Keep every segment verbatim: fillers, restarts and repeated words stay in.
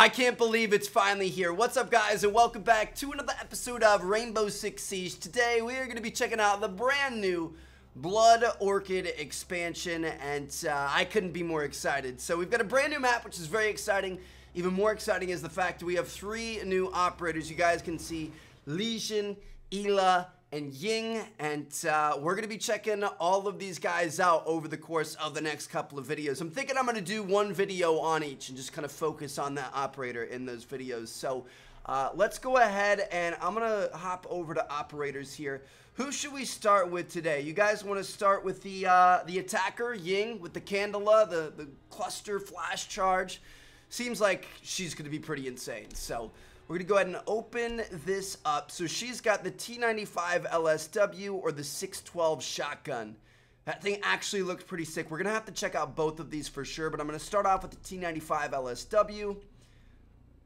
I can't believe it's finally here. What's up, guys, and welcome back to another episode of Rainbow Six Siege. Today, we are going to be checking out the brand new Blood Orchid expansion, and uh, I couldn't be more excited. So we've got a brand new map, which is very exciting. Even more exciting is the fact that we have three new operators. You guys can see Lesion, Ela, and Ying, and uh, we're gonna be checking all of these guys out over the course of the next couple of videos. I'm thinking I'm gonna do one video on each and just kind of focus on that operator in those videos. So uh, let's go ahead and I'm gonna hop over to operators here. Who should we start with today? You guys wanna start with the, uh, the attacker, Ying, with the Candela, the, the cluster flash charge. Seems like she's gonna be pretty insane, so. We're going to go ahead and open this up. So she's got the T ninety-five L S W or the six twelve shotgun. That thing actually looked pretty sick. We're going to have to check out both of these for sure, but I'm going to start off with the T ninety-five L S W.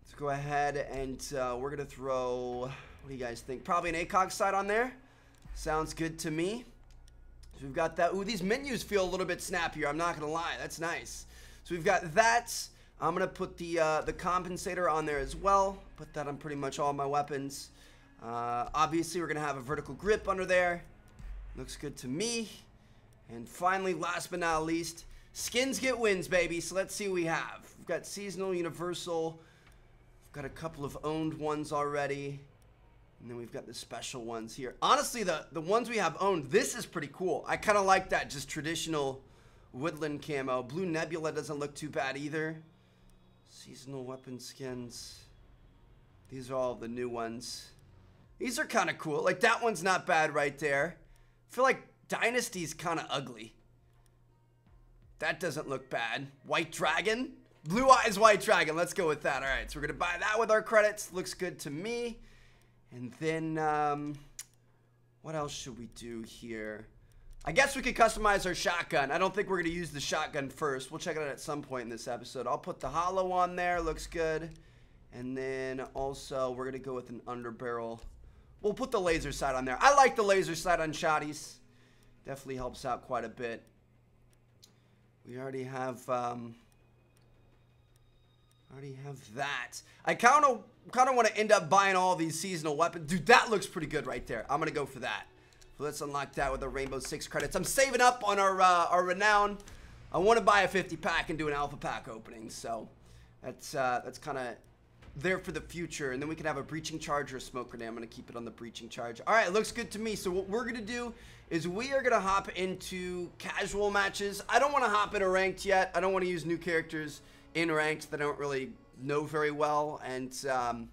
Let's go ahead and uh, we're going to throw, what do you guys think? Probably an ACOG sight on there. Sounds good to me. So we've got that. Ooh, these menus feel a little bit snappier. I'm not going to lie. That's nice. So we've got that. I'm going to put the uh, the compensator on there as well. Put that on pretty much all my weapons. Uh, obviously, we're going to have a vertical grip under there. Looks good to me. And finally, last but not least, skins get wins, baby. So let's see what we have. We've got seasonal, universal. We've got a couple of owned ones already. And then we've got the special ones here. Honestly, the, the ones we have owned, this is pretty cool. I kind of like that, just traditional woodland camo. Blue Nebula doesn't look too bad either. Seasonal weapon skins. These are all the new ones. These are kind of cool. Like, that one's not bad right there. I feel like Dynasty's kind of ugly. That doesn't look bad. White Dragon? Blue Eyes White Dragon. Let's go with that. All right, so we're going to buy that with our credits. Looks good to me. And then, um, what else should we do here? I guess we could customize our shotgun. I don't think we're going to use the shotgun first. We'll check it out at some point in this episode. I'll put the hollow on there. Looks good. And then also we're going to go with an underbarrel. We'll put the laser sight on there. I like the laser sight on shotties. Definitely helps out quite a bit. We already have um, already have that. I kind of kind of want to end up buying all these seasonal weapons. Dude, that looks pretty good right there. I'm going to go for that. Let's unlock that with our Rainbow Six credits. I'm saving up on our uh, our renown. I want to buy a fifty pack and do an alpha pack opening, so that's uh, that's kind of there for the future. And then we can have a breaching charge or a smoke grenade. I'm gonna keep it on the breaching charge. All right, looks good to me. So what we're gonna do is we are gonna hop into casual matches. I don't want to hop into ranked yet. I don't want to use new characters in ranked that I don't really know very well, and. Um,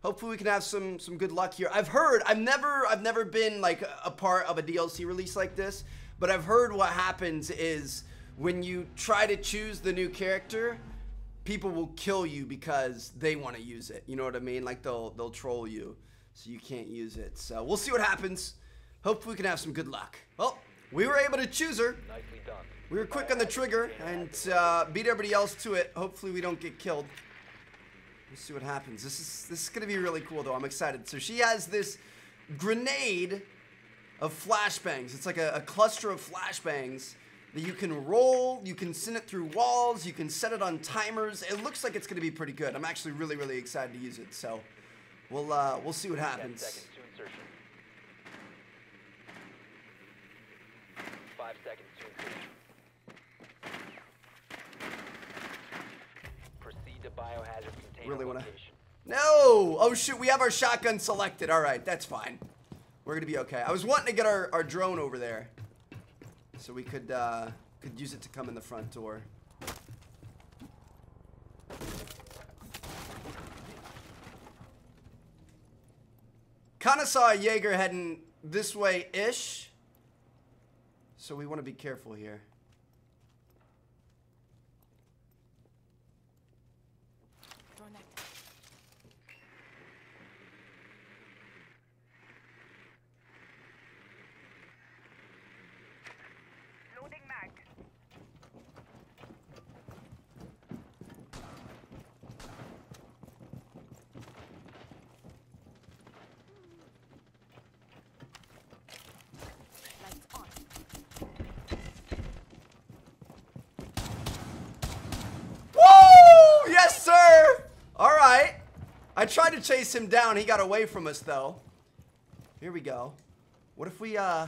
Hopefully we can have some some good luck here. I've heard I've never I've never been like a part of a D L C release like this, but I've heard what happens is when you try to choose the new character, people will kill you because they want to use it. You know what I mean? Like they'll they'll troll you, so you can't use it. So we'll see what happens. Hopefully we can have some good luck. Well, we were able to choose her. Nicely done. We were quick on the trigger and uh, beat everybody else to it. Hopefully we don't get killed. Let's see what happens. This is this is gonna be really cool though. I'm excited. So she has this grenade of flashbangs. It's like a, a cluster of flashbangs that you can roll. You can send it through walls. You can set it on timers. It looks like it's gonna be pretty good. I'm actually really really excited to use it. So we'll uh, we'll see what happens. Ten seconds to insertion. Five seconds to insertion. Biohazard container really wanna... location. No! Oh shoot, we have our shotgun selected. Alright, that's fine. We're gonna be okay. I was wanting to get our, our drone over there. So we could uh, could use it to come in the front door. Kinda saw a Jaeger heading this way-ish. So we wanna be careful here. I tried to chase him down. He got away from us, though. Here we go. What if we, uh...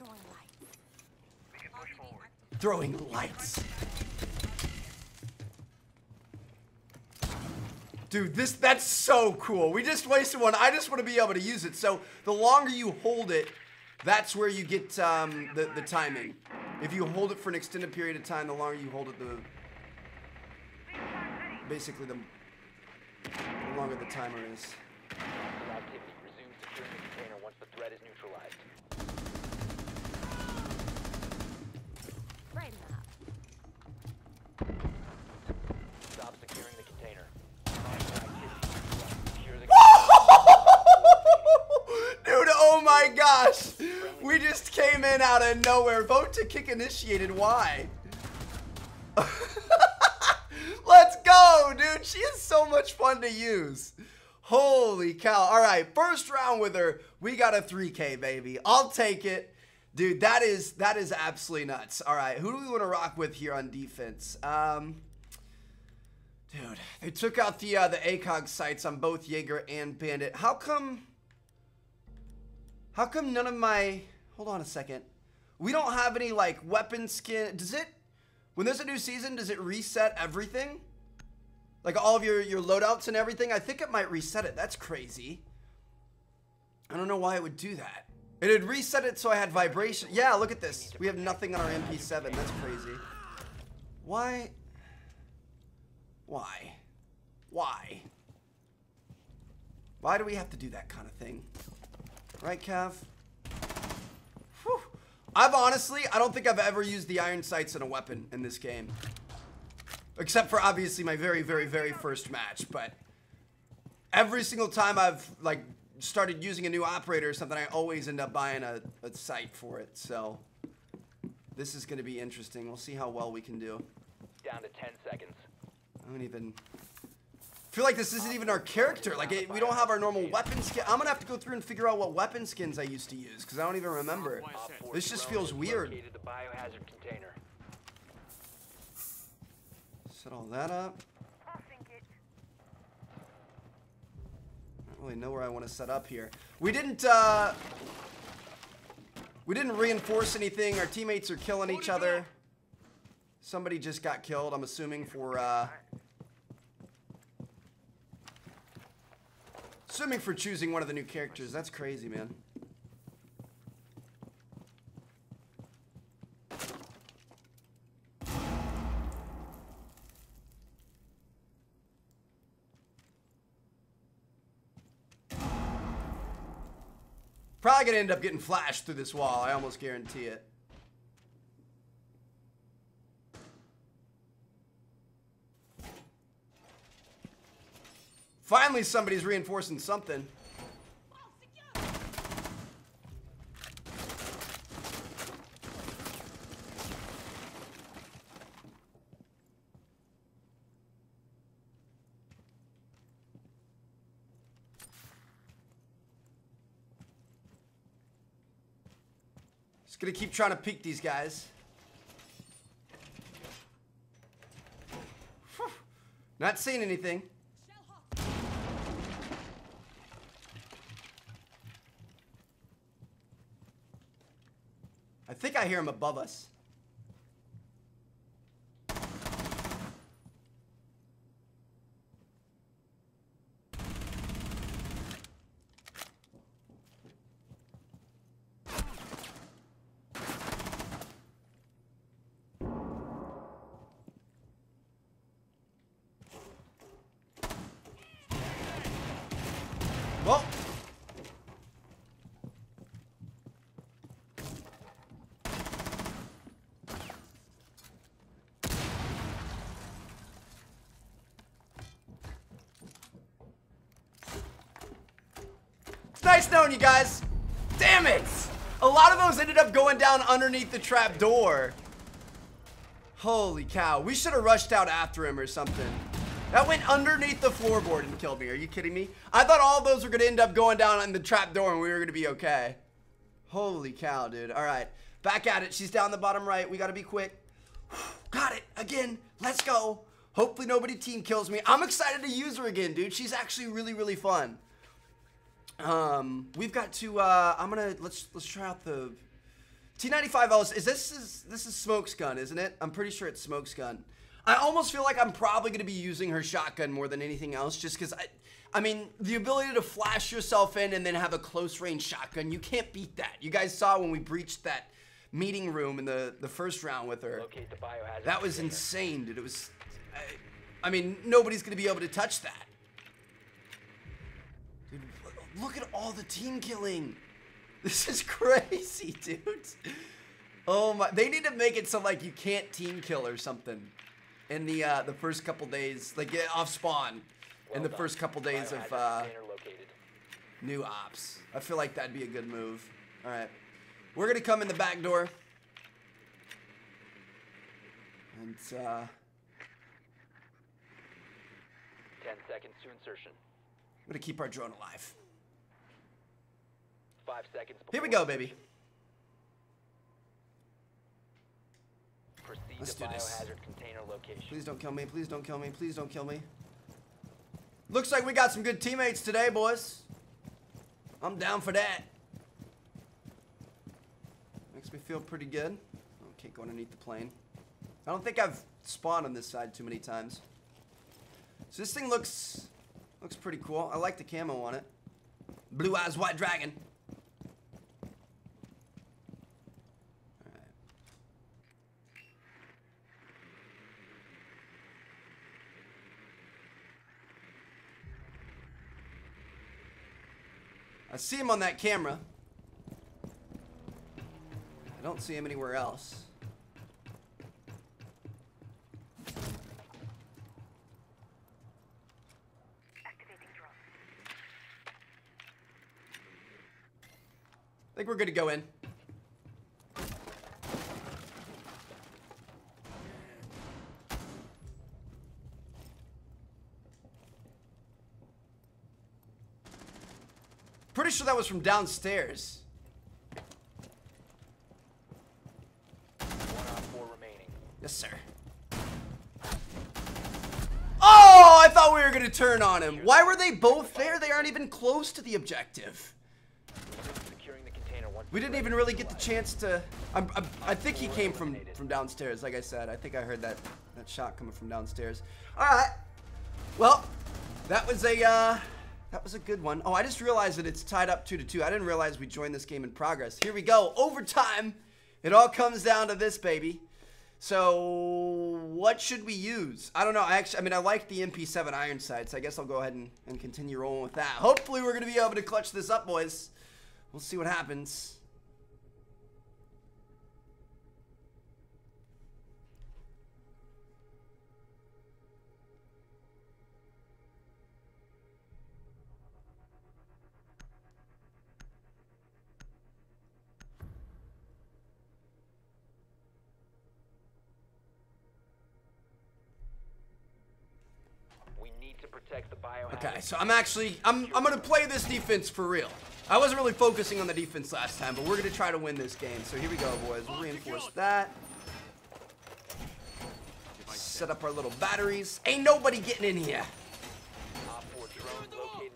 Throwing lights. We can push forward. Throwing lights. Dude, this, that's so cool. We just wasted one. I just want to be able to use it. So the longer you hold it, that's where you get um, the, the timing. If you hold it for an extended period of time, the longer you hold it, the... Basically, the... The longer the timer is. Stop securing the container. Dude, oh my gosh! We just came in out of nowhere. Vote to kick initiated. Why? Let's go, dude. She is so much fun to use. Holy cow. All right, first round with her. We got a three K, baby. I'll take it. Dude, that is that is absolutely nuts. All right, who do we want to rock with here on defense? Um, dude, they took out the, uh, the ACOG sites on both Jaeger and Bandit. How come... How come none of my... Hold on a second. We don't have any, like, weapon skin... Does it... When there's a new season, does it reset everything? Like all of your, your loadouts and everything? I think it might reset it. That's crazy. I don't know why it would do that. It had reset it so I had vibration. Yeah, look at this. We have nothing on our M P seven. That's crazy. Why? Why? Why? Why do we have to do that kind of thing? Right, Cav? Whew. I've honestly, I don't think I've ever used the iron sights in a weapon in this game. Except for obviously my very, very, very first match, but every single time I've like started using a new operator or something, I always end up buying a, a sight for it, so this is gonna be interesting. We'll see how well we can do. Down to ten seconds. I don't even, I feel like this isn't even our character. Like it, we don't have our normal weapon skin. I'm gonna have to go through and figure out what weapon skins I used to use because I don't even remember. This just feels weird. Set all that up. I don't really know where I want to set up here. We didn't. Uh, we didn't reinforce anything. Our teammates are killing each other. Somebody just got killed. I'm assuming for. Uh, Assuming for choosing one of the new characters. That's crazy, man. Probably gonna end up getting flashed through this wall. I almost guarantee it. Finally, somebody's reinforcing something. Just gonna keep trying to peek these guys. Whew. Not seeing anything. I think I hear him above us. Well. Nice knowing you guys. Damn it! A lot of those ended up going down underneath the trap door. Holy cow. We should have rushed out after him or something. That went underneath the floorboard and killed me. Are you kidding me? I thought all those were going to end up going down on the trap door and we were going to be okay. Holy cow, dude. All right. Back at it. She's down the bottom right. We got to be quick. Got it. Again. Let's go. Hopefully nobody team kills me. I'm excited to use her again, dude. She's actually really, really fun. Um, we've got to, uh, I'm gonna, let's, let's try out the T ninety-five L S W. Is this, is, this is Smoke's gun, isn't it? I'm pretty sure it's Smoke's gun. I almost feel like I'm probably gonna be using her shotgun more than anything else, just cause I, I mean, the ability to flash yourself in and then have a close range shotgun, you can't beat that. You guys saw when we breached that meeting room in the, the first round with her. Locate the biohazard. That was insane, dude. It was, I, I mean, nobody's gonna be able to touch that. Look at all the team killing. This is crazy, dude. Oh my, they need to make it so like you can't team kill or something in the uh, the first couple days, like get off spawn in the first couple days of uh, new ops. I feel like that'd be a good move. All right, we're gonna come in the back door. And uh, ten seconds to insertion. I'm gonna keep our drone alive. Five seconds. Here we go, baby. Proceed. Let's do this. Container location. Please don't kill me. Please don't kill me. Please don't kill me. Looks like we got some good teammates today, boys. I'm down for that. Makes me feel pretty good. Oh, can't go underneath the plane. I don't think I've spawned on this side too many times. So this thing looks looks pretty cool. I like the camo on it. Blue eyes, white dragon. I see him on that camera. I don't see him anywhere else. Activating drone. I think we're good to go in. Pretty sure that was from downstairs. One on four remaining. Yes, sir. Oh, I thought we were gonna turn on him. Why were they both there? They aren't even close to the objective. We didn't even really get the chance to. I'm, I'm, I think he came from from downstairs. Like I said, I think I heard that that shot coming from downstairs. All right. Well, that was a. Uh, That was a good one. Oh, I just realized that it's tied up two to two. I didn't realize we joined this game in progress. Here we go. Overtime. It all comes down to this, baby. So what should we use? I don't know. I actually, I mean, I like the M P seven iron sights. I guess I'll go ahead and, and continue rolling with that. Hopefully we're going to be able to clutch this up, boys. We'll see what happens. Okay, so I'm actually, I'm, I'm gonna play this defense for real. I wasn't really focusing on the defense last time, but we're gonna try to win this game. So here we go, boys. We'll reinforce that. Set up our little batteries. Ain't nobody getting in here.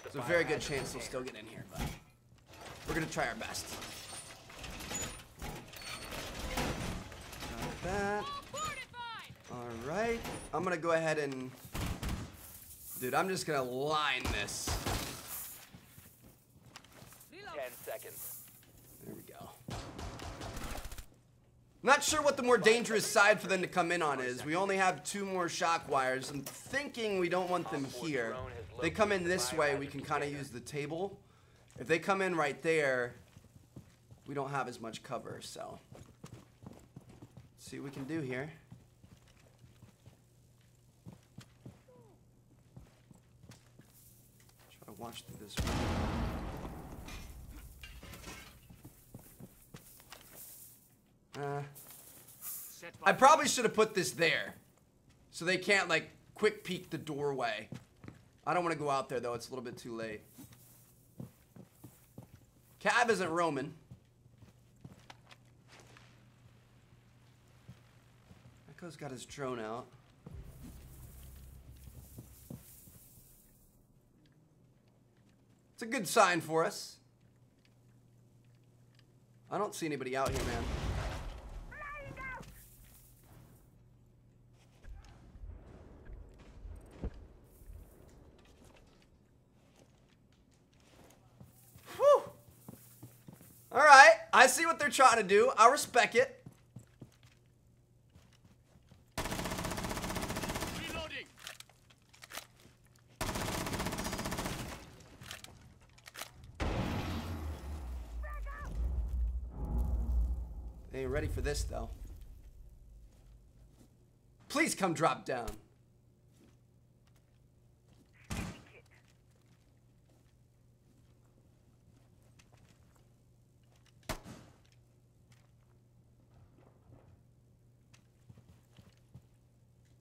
There's a very good chance they'll still get in here, but we're gonna try our best. Like that. All right, I'm gonna go ahead and. Dude, I'm just gonna line this. Ten seconds. There we go. Not sure what the more dangerous side for them to come in on is. We only have two more shock wires. I'm thinking we don't want them here. They come in this way, we can kind of use the table. If they come in right there, we don't have as much cover, so. Let's see what we can do here. Watch through this one. Uh, I probably should have put this there, so they can't like quick peek the doorway. I don't want to go out there though; it's a little bit too late. Cav isn't roaming. Echo's got his drone out. It's a good sign for us. I don't see anybody out here, man. Whew. All right, I see what they're trying to do. I respect it. They ain't ready for this, though. Please come drop down.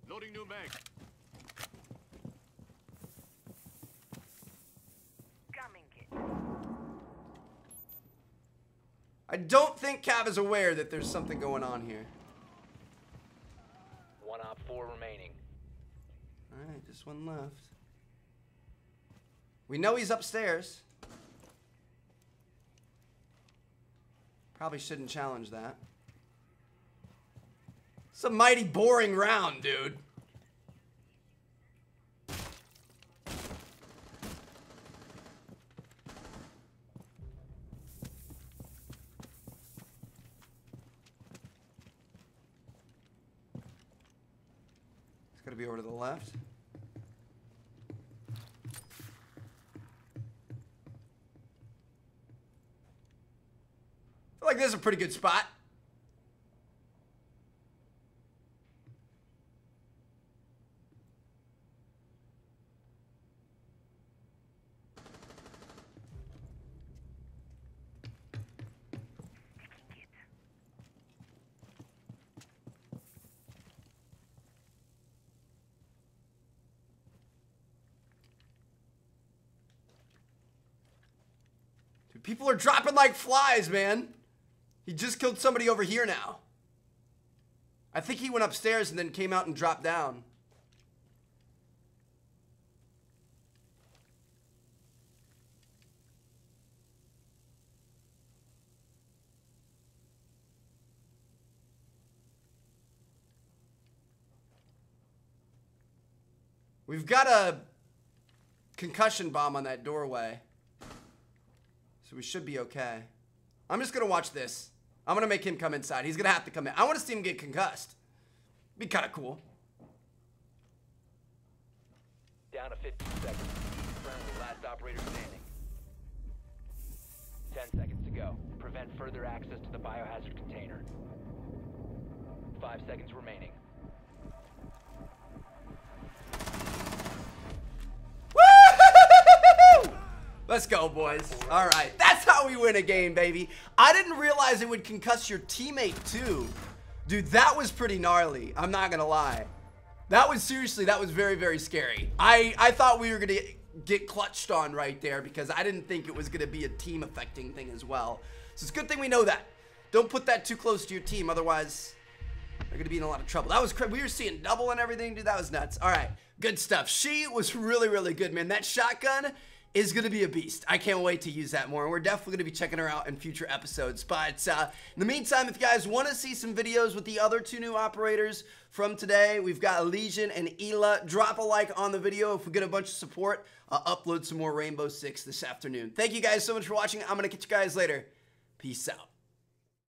Loading new mag. I don't think Cav is aware that there's something going on here. One op four remaining. All right, just one left. We know he's upstairs. Probably shouldn't challenge that. It's a mighty boring round, dude. Be over to the left. I feel like this is a pretty good spot. People are dropping like flies, man. He just killed somebody over here now. I think he went upstairs and then came out and dropped down. We've got a concussion bomb on that doorway. So we should be okay. I'm just gonna watch this. I'm gonna make him come inside. He's gonna have to come in. I wanna see him get concussed. Be kinda cool. Down to fifteen seconds. Currently last operator standing. ten seconds to go. Prevent further access to the biohazard container. Five seconds remaining. Let's go, boys. All right, that's how we win a game, baby. I didn't realize it would concuss your teammate, too. Dude, that was pretty gnarly. I'm not gonna lie. That was, seriously, that was very, very scary. I, I thought we were gonna get clutched on right there because I didn't think it was gonna be a team-affecting thing as well. So it's a good thing we know that. Don't put that too close to your team, otherwise they're gonna be in a lot of trouble. That was crazy. We were seeing double and everything, dude. That was nuts. All right, good stuff. She was really, really good, man. That shotgun is going to be a beast. I can't wait to use that more. And we're definitely going to be checking her out in future episodes. But uh, in the meantime, if you guys want to see some videos with the other two new operators from today, we've got Lesion and Ela. Drop a like on the video. If we get a bunch of support, I'll upload some more Rainbow Six this afternoon. Thank you guys so much for watching. I'm going to catch you guys later. Peace out.